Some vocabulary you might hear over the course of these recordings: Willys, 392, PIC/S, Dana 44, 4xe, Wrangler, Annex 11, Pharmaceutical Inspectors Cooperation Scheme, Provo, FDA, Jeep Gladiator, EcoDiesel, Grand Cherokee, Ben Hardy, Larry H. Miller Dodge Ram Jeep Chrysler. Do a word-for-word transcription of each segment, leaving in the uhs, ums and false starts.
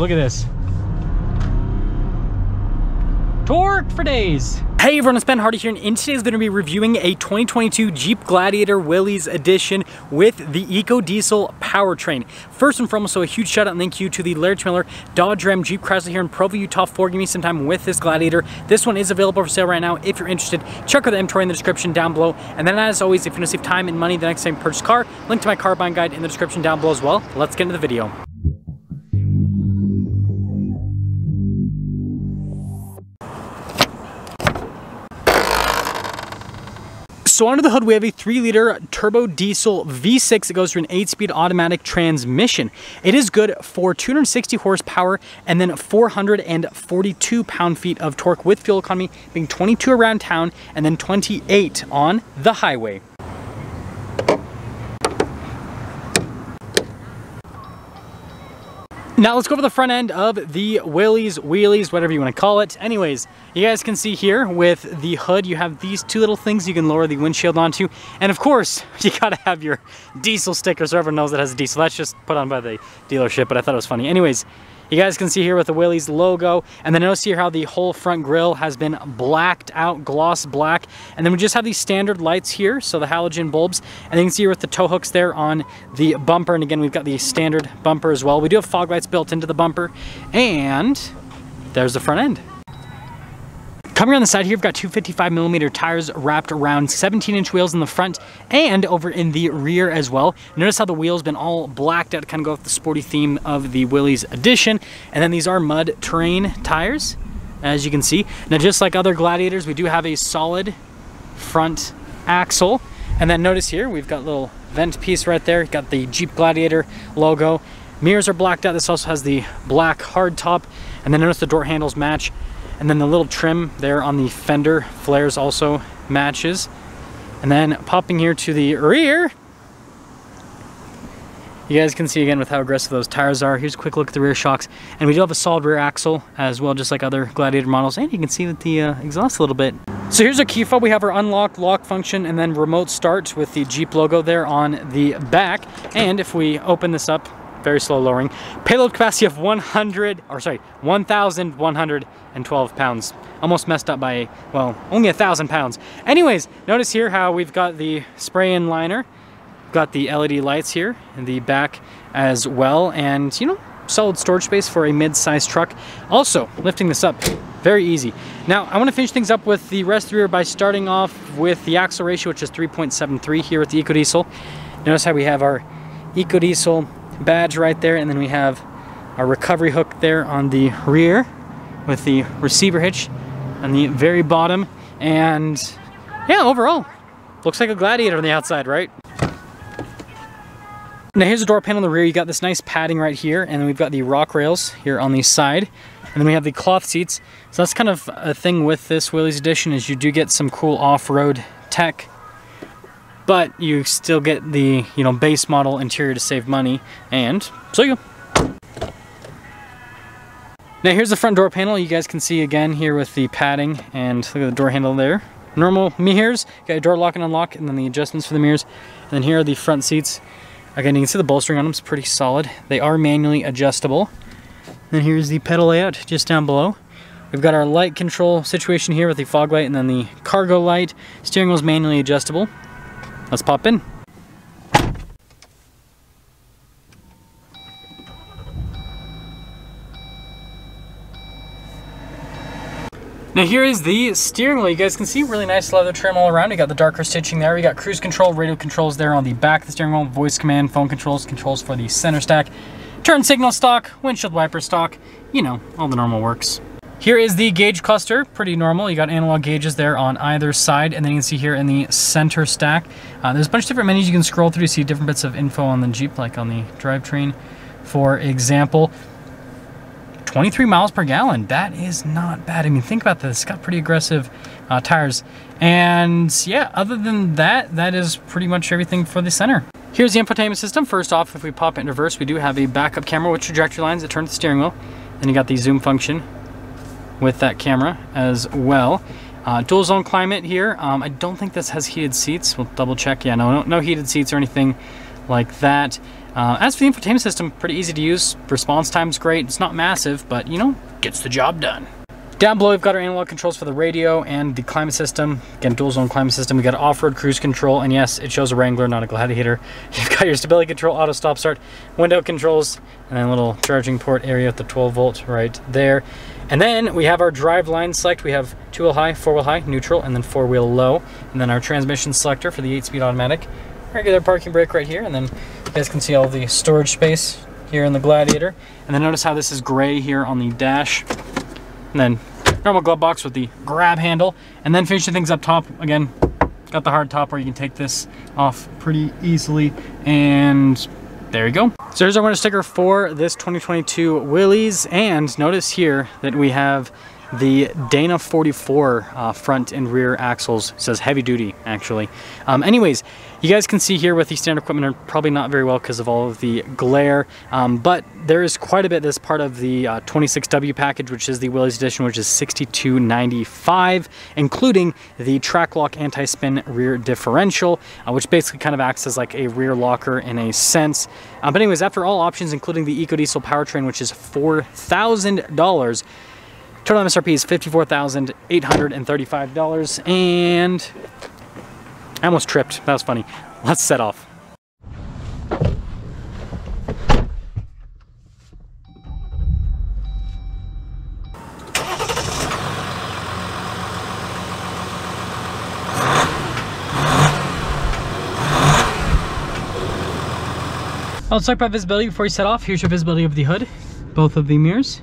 look at this. Torque for days. Hey everyone, it's Ben Hardy here, and in today's video, we're going to be reviewing a twenty twenty-two Jeep Gladiator Willys edition with the EcoDiesel powertrain. First and foremost, so a huge shout out and thank you to the Larry H. Miller Dodge Ram Jeep Chrysler here in Provo, Utah for giving me some time with this Gladiator. This one is available for sale right now. If you're interested, check out the inventory in the description down below. And then as always, if you want to save time and money the next time you purchase a car, link to my car buying guide in the description down below as well. Let's get into the video. So under the hood, we have a three liter turbo diesel V six that goes through an eight speed automatic transmission. It is good for two hundred sixty horsepower and then four hundred forty-two pound-feet of torque, with fuel economy being twenty-two around town and then twenty-eight on the highway. Now let's go over the front end of the Willys, wheelies, whatever you want to call it. Anyways, you guys can see here with the hood, you have these two little things you can lower the windshield onto. And of course, you gotta have your diesel sticker, so everyone knows that has a diesel. That's just put on by the dealership, but I thought it was funny. Anyways, you guys can see here with the Willys logo, and then notice here how the whole front grille has been blacked out, gloss black. And then we just have these standard lights here, so the halogen bulbs. And you can see here with the tow hooks there on the bumper. And again, we've got the standard bumper as well. We do have fog lights built into the bumper. And there's the front end. Coming around the side here, we've got two fifty-five millimeter tires wrapped around seventeen inch wheels in the front and over in the rear as well. Notice how the wheels been all blacked out to kind of go with the sporty theme of the Willys edition. And then these are mud terrain tires, as you can see. Now, just like other Gladiators, we do have a solid front axle. And then notice here, we've got a little vent piece right there. We've got the Jeep Gladiator logo. Mirrors are blacked out. This also has the black hard top. And then notice the door handles match. And then the little trim there on the fender flares also matches. And then popping here to the rear, you guys can see again with how aggressive those tires are. Here's a quick look at the rear shocks. And we do have a solid rear axle as well, just like other Gladiator models. And you can see that the uh, exhaust a little bit. So here's our key fob. We have our unlock, lock function, and then remote start with the Jeep logo there on the back. And if we open this up, very slow lowering. Payload capacity of one hundred, or sorry, one thousand one hundred twelve pounds. Almost messed up by, well, only a thousand pounds. Anyways, notice here how we've got the spray-in liner, got the L E D lights here in the back as well, and you know, solid storage space for a mid-sized truck. Also, lifting this up, very easy. Now, I want to finish things up with the rest of the rear by starting off with the axle ratio, which is three point seven three here with the EcoDiesel. Notice how we have our EcoDiesel badge right there, and then we have our recovery hook there on the rear with the receiver hitch on the very bottom. And yeah, overall looks like a Gladiator on the outside, right? Now here's the door panel on the rear. You got this nice padding right here, and then we've got the rock rails here on the side, and then we have the cloth seats. So that's kind of a thing with this Willys edition, is you do get some cool off-road tech, but you still get the, you know, base model interior to save money, and so you go. Now here's the front door panel. You guys can see again here with the padding, and look at the door handle there. Normal mirrors, got your door lock and unlock, and then the adjustments for the mirrors. And then here are the front seats. Again, you can see the bolstering on them is pretty solid. They are manually adjustable. And then here's the pedal layout just down below. We've got our light control situation here with the fog light and then the cargo light. Steering wheel is manually adjustable. Let's pop in. Now here is the steering wheel. You guys can see really nice leather trim all around. We got the darker stitching there. We got cruise control, radio controls there on the back of the steering wheel, voice command, phone controls, controls for the center stack, turn signal stock, windshield wiper stock, you know, all the normal works. Here is the gauge cluster, pretty normal. You got analog gauges there on either side, and then you can see here in the center stack, uh, there's a bunch of different menus you can scroll through to see different bits of info on the Jeep, like on the drivetrain, for example. twenty-three miles per gallon, that is not bad. I mean, think about this, it's got pretty aggressive uh, tires. And yeah, other than that, that is pretty much everything for the center. Here's the infotainment system. First off, if we pop it in reverse, we do have a backup camera with trajectory lines that turn the steering wheel. Then you got the zoom function with that camera as well. Uh, dual zone climate here. Um, I don't think this has heated seats. We'll double check. Yeah, no, no, no heated seats or anything like that. Uh, as for the infotainment system, pretty easy to use. Response time's great. It's not massive, but you know, gets the job done. Down below, we've got our analog controls for the radio and the climate system. Again, dual zone climate system. We've got off-road cruise control, and yes, it shows a Wrangler, not a Gladiator. You've got your stability control, auto stop start, window controls, and then a little charging port area with the twelve volt right there. And then we have our drive line select. We have two wheel high, four wheel high, neutral, and then four wheel low. And then our transmission selector for the eight speed automatic. Regular parking brake right here. And then you guys can see all the storage space here in the Gladiator. And then notice how this is gray here on the dash. And then normal glove box with the grab handle, and then finishing things up top, again, got the hard top where you can take this off pretty easily, and there you go. So here's our winter sticker for this twenty twenty-two Willys, and notice here that we have the Dana forty-four uh, front and rear axles. It says heavy duty, actually. Um, anyways, you guys can see here with the standard equipment are probably not very well because of all of the glare, um, but there is quite a bit that's part of the uh, twenty-six W package, which is the Willys edition, which is sixty-two ninety-five, including the track lock anti-spin rear differential, uh, which basically kind of acts as like a rear locker in a sense. Uh, but anyways, after all options, including the EcoDiesel powertrain, which is four thousand dollars, total M S R P is fifty-four thousand eight hundred thirty-five dollars, and I almost tripped. That was funny. Let's set off. Well, let's talk about visibility before you set off. Here's your visibility of the hood, both of the mirrors,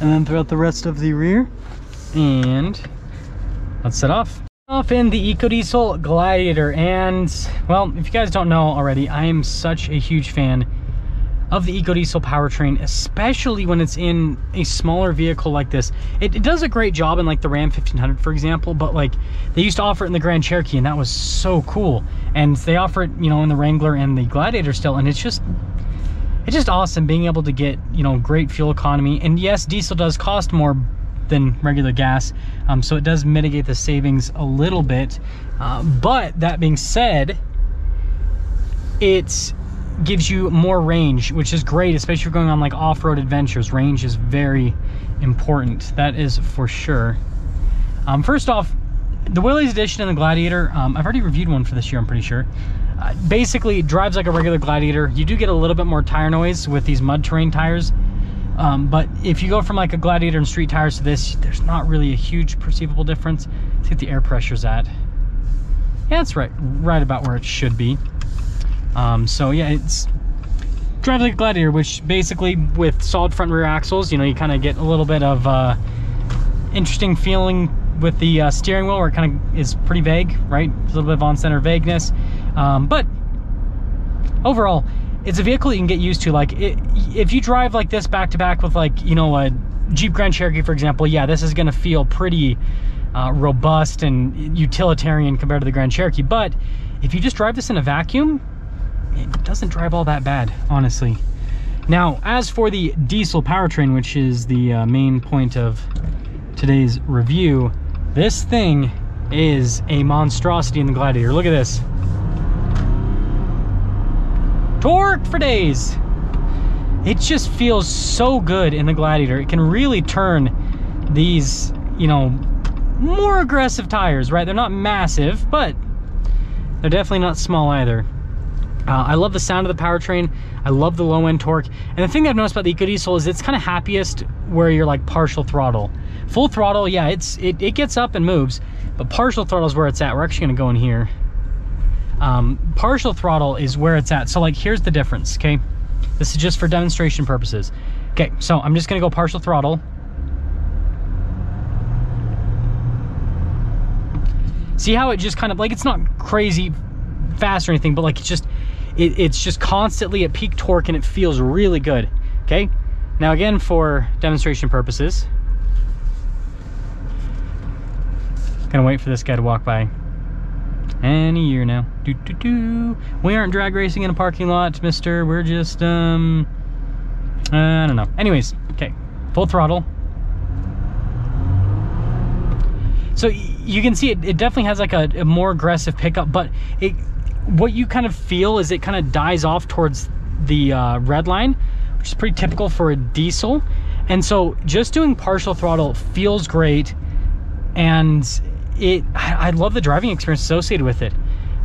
and then throughout the rest of the rear, and let's set off. Off in the EcoDiesel Gladiator, and well, if you guys don't know already, I am such a huge fan of the EcoDiesel powertrain, especially when it's in a smaller vehicle like this. It, it does a great job in like the Ram fifteen hundred, for example, but like they used to offer it in the Grand Cherokee, and that was so cool. And they offer it, you know, in the Wrangler and the Gladiator still, and it's just, it's just awesome being able to get, you know, great fuel economy. And yes, diesel does cost more than regular gas, um, so it does mitigate the savings a little bit. Uh, but that being said, it gives you more range, which is great, especially if you're going on like off-road adventures. Range is very important. That is for sure. Um, first off, the Willys edition and the Gladiator, um, I've already reviewed one for this year, I'm pretty sure. Uh, basically, it drives like a regular Gladiator. You do get a little bit more tire noise with these mud terrain tires, um, but if you go from like a Gladiator and street tires to this, there's not really a huge perceivable difference. Let's get the air pressure's at. Yeah, that's right, right about where it should be. Um, so yeah, it's drives like a Gladiator, which basically with solid front and rear axles, you know, you kind of get a little bit of uh, interesting feeling with the uh, steering wheel, where it kind of is pretty vague, right? A little bit of on-center vagueness. Um, but overall, it's a vehicle you can get used to. Like it, if you drive like this back to back with like, you know, a Jeep Grand Cherokee, for example, yeah, this is going to feel pretty uh, robust and utilitarian compared to the Grand Cherokee. But if you just drive this in a vacuum, it doesn't drive all that bad, honestly. Now, as for the diesel powertrain, which is the uh, main point of today's review, this thing is a monstrosity in the Gladiator. Look at this. Torque for days. It just feels so good in the Gladiator. It can really turn these, you know, more aggressive tires, right? They're not massive, but they're definitely not small either. Uh, I love the sound of the powertrain. I love the low end torque. And the thing that I've noticed about the EcoDiesel is it's kind of happiest where you're like partial throttle. Full throttle, yeah, it's it, it gets up and moves, but partial throttle is where it's at. We're actually gonna go in here. Um, partial throttle is where it's at. So like, here's the difference, okay? This is just for demonstration purposes. Okay, so I'm just gonna go partial throttle. See how it just kind of like, it's not crazy fast or anything, but like it's just, it, it's just constantly at peak torque and it feels really good, okay? Now again, for demonstration purposes, gonna wait for this guy to walk by any year now. Do, do, do. We aren't drag racing in a parking lot, mister. We're just, um, I don't know. Anyways, okay, full throttle. So you can see it, it definitely has like a, a more aggressive pickup, but it, what you kind of feel is it kind of dies off towards the uh, red line, which is pretty typical for a diesel. And so just doing partial throttle feels great. And it, I love the driving experience associated with it.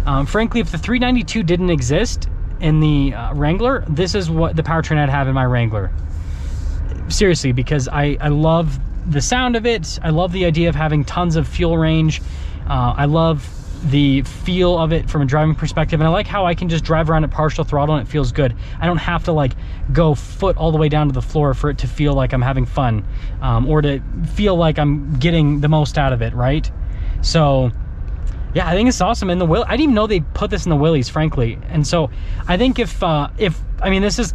Um, frankly, if the three ninety-two didn't exist in the uh, Wrangler, this is what the powertrain I'd have in my Wrangler. Seriously, because I, I love the sound of it. I love the idea of having tons of fuel range. Uh, I love the feel of it from a driving perspective. And I like how I can just drive around at partial throttle and it feels good. I don't have to like go foot all the way down to the floor for it to feel like I'm having fun, um, or to feel like I'm getting the most out of it, right? So yeah, I think it's awesome. And the Will, I didn't even know they put this in the Willys, frankly. And so I think if, uh, if, I mean, this is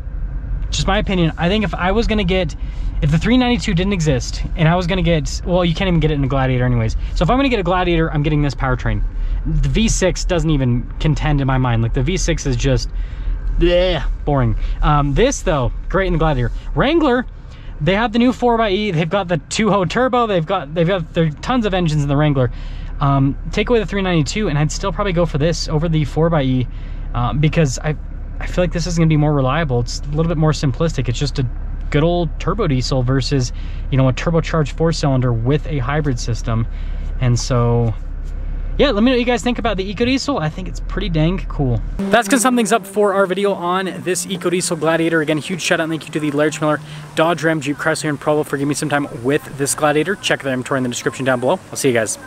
just my opinion. I think if I was gonna get, if the three ninety-two didn't exist and I was gonna get, well, you can't even get it in a Gladiator anyways. So if I'm gonna get a Gladiator, I'm getting this powertrain. The V six doesn't even contend in my mind. Like the V six is just bleh, boring. Um, this though, great in the Gladiator. Wrangler, they have the new four by E, they've got the two-hole turbo, they've got, they've got there tons of engines in the Wrangler. Um, take away the three ninety-two and I'd still probably go for this over the four by E, um, because I, I feel like this is gonna be more reliable. It's a little bit more simplistic. It's just a good old turbo diesel versus, you know, a turbocharged four cylinder with a hybrid system. And so, yeah, let me know what you guys think about the EcoDiesel. I think it's pretty dang cool. That's because something's up for our video on this EcoDiesel Gladiator. Again, huge shout out and thank you to the Larry H. Miller Dodge Ram Jeep Chrysler in Provo for giving me some time with this Gladiator. Check their inventory in the description down below. I'll see you guys.